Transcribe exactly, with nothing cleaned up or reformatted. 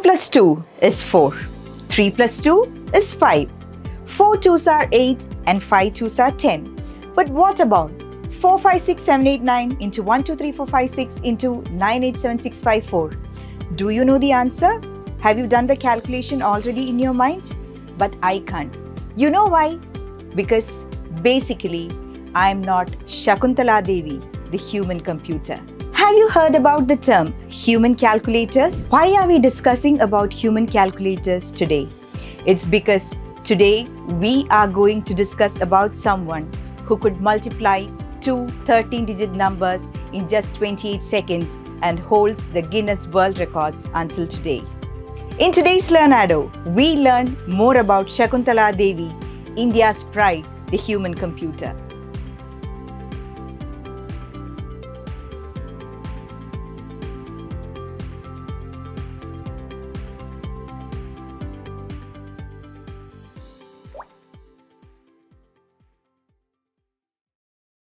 two plus two is four. three plus two is five. four twos are eight and five twos are ten. But what about four, five, six, seven, eight, nine into one, two, three, four, five, six into nine, eight, seven, six, five, four? Do you know the answer? Have you done the calculation already in your mind? But I can't. You know why? Because basically, I am not Shakuntala Devi, the human computer. Have you heard about the term human calculators? Why are we discussing about human calculators today? It's because today we are going to discuss about someone who could multiply two thirteen digit numbers in just twenty-eight seconds and holds the Guinness World Records until today. In today's Learnado, we learn more about Shakuntala Devi, India's pride, the human computer.